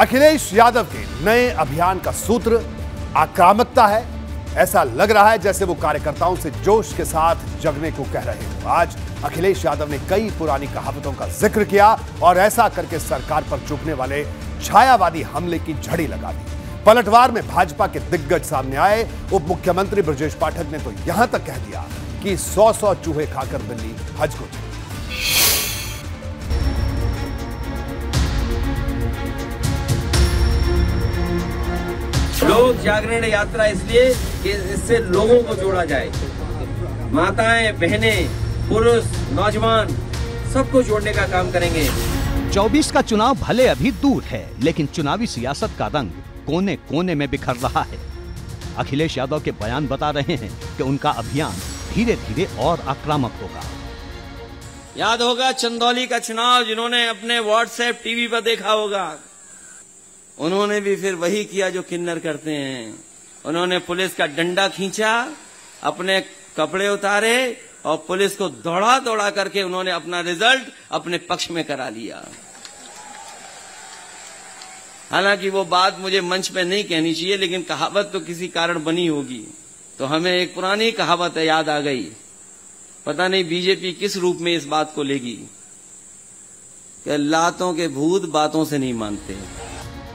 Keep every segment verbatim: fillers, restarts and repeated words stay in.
अखिलेश यादव के नए अभियान का सूत्र आक्रामकता है। ऐसा लग रहा है जैसे वो कार्यकर्ताओं से जोश के साथ जगने को कह रहे हो। आज अखिलेश यादव ने कई पुरानी कहावतों का जिक्र किया और ऐसा करके सरकार पर चुभने वाले छायावादी हमले की झड़ी लगा दी। पलटवार में भाजपा के दिग्गज सामने आए। उप मुख्यमंत्री ब्रजेश पाठक ने तो यहां तक कह दिया कि सौ सौ चूहे खाकर बिल्ली हज को। लोक जागरण यात्रा इसलिए कि इससे लोगों को जोड़ा जाए, माताएं, बहनें, पुरुष, नौजवान सबको जोड़ने का काम करेंगे। चौबीस का चुनाव भले अभी दूर है, लेकिन चुनावी सियासत का रंग कोने कोने में बिखर रहा है। अखिलेश यादव के बयान बता रहे हैं कि उनका अभियान धीरे धीरे और आक्रामक होगा। याद होगा चंदौली का चुनाव, जिन्होंने अपने व्हाट्सएप टीवी पर देखा होगा, उन्होंने भी फिर वही किया जो किन्नर करते हैं। उन्होंने पुलिस का डंडा खींचा, अपने कपड़े उतारे और पुलिस को दौड़ा दौड़ा करके उन्होंने अपना रिजल्ट अपने पक्ष में करा लिया। हालांकि वो बात मुझे मंच पे नहीं कहनी चाहिए, लेकिन कहावत तो किसी कारण बनी होगी, तो हमें एक पुरानी कहावत याद आ गई। पता नहीं बीजेपी किस रूप में इस बात को लेगी कि लातों के भूत बातों से नहीं मानते।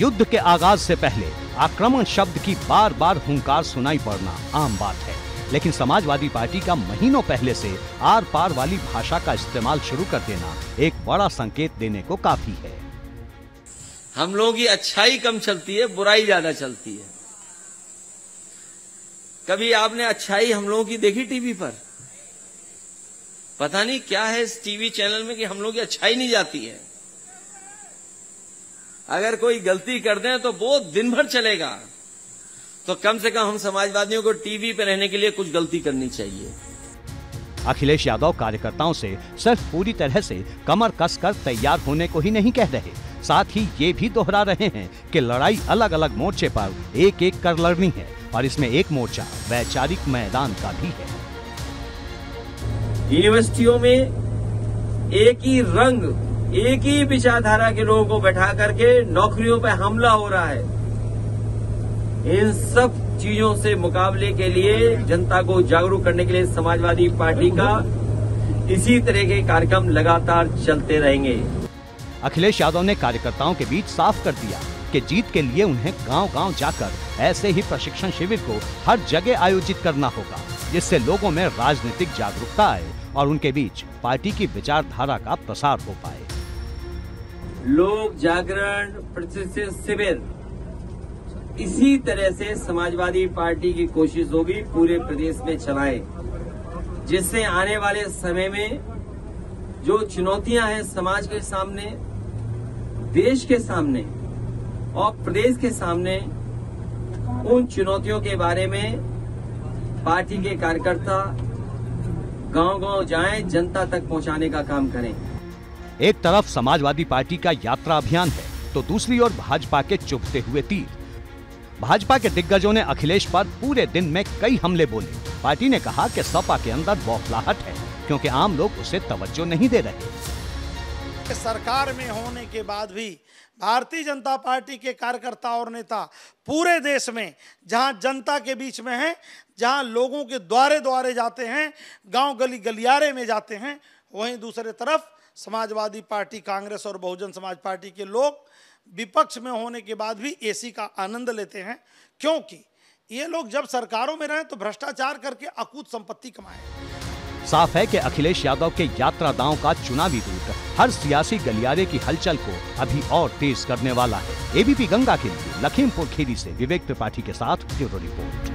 युद्ध के आगाज से पहले आक्रमण शब्द की बार बार हुंकार सुनाई पड़ना आम बात है, लेकिन समाजवादी पार्टी का महीनों पहले से आर पार वाली भाषा का इस्तेमाल शुरू कर देना एक बड़ा संकेत देने को काफी है। हम लोग की अच्छाई कम चलती है, बुराई ज्यादा चलती है। कभी आपने अच्छाई हम लोगों की देखी टीवी पर? पता नहीं क्या है इस टीवी चैनल में कि हम लोग की अच्छाई नहीं जाती है। अगर कोई गलती कर दें तो वो दिन भर चलेगा। तो कम से कम हम समाजवादियों को टीवी पर रहने के लिए कुछ गलती करनी चाहिए। अखिलेश यादव कार्यकर्ताओं से सिर्फ पूरी तरह से कमर कसकर तैयार होने को ही नहीं कह रहे, साथ ही ये भी दोहरा रहे हैं कि लड़ाई अलग अलग मोर्चे पर एक एक कर लड़नी है और इसमें एक मोर्चा वैचारिक मैदान का भी है। यूनिवर्सिटियों में एक ही रंग, एक ही विचारधारा के लोगों को बैठा करके नौकरियों पर हमला हो रहा है। इन सब चीजों से मुकाबले के लिए, जनता को जागरूक करने के लिए समाजवादी पार्टी का इसी तरह के कार्यक्रम लगातार चलते रहेंगे। अखिलेश यादव ने कार्यकर्ताओं के बीच साफ कर दिया कि जीत के लिए उन्हें गांव-गांव जाकर ऐसे ही प्रशिक्षण शिविर को हर जगह आयोजित करना होगा, जिससे लोगों में राजनीतिक जागरूकता आए और उनके बीच पार्टी की विचारधारा का प्रसार हो पाए। लोक जागरण प्रतिष्ठित शिविर, इसी तरह से समाजवादी पार्टी की कोशिश होगी पूरे प्रदेश में चलाए, जिससे आने वाले समय में जो चुनौतियां हैं समाज के सामने, देश के सामने और प्रदेश के सामने, उन चुनौतियों के बारे में पार्टी के कार्यकर्ता गांव-गांव जाएं, जनता तक पहुंचाने का काम करें। एक तरफ समाजवादी पार्टी का यात्रा अभियान है, तो दूसरी ओर भाजपा के चुभते हुए तीर। भाजपा के दिग्गजों ने अखिलेश पर पूरे दिन में कई हमले बोले। पार्टी ने कहा कि सपा के अंदर बौखलाहट है क्योंकि आम लोग उसे तवज्जो नहीं दे रहे। सरकार में होने के बाद भी भारतीय जनता पार्टी के कार्यकर्ता और नेता पूरे देश में, जहां जनता के बीच में हैं, जहां लोगों के द्वारे द्वारे जाते हैं, गांव गली गलियारे में जाते हैं, वहीं दूसरे तरफ समाजवादी पार्टी, कांग्रेस और बहुजन समाज पार्टी के लोग विपक्ष में होने के बाद भी एसी का आनंद लेते हैं, क्योंकि ये लोग जब सरकारों में रहे तो भ्रष्टाचार करके अकूत संपत्ति कमाए। साफ है कि अखिलेश यादव के यात्रा दांव का चुनावी रूट हर सियासी गलियारे की हलचल को अभी और तेज करने वाला है। एबीपी गंगा के लिए लखीमपुर खीरी से विवेक त्रिपाठी के साथ ब्यूरो रिपोर्ट।